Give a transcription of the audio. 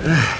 All right.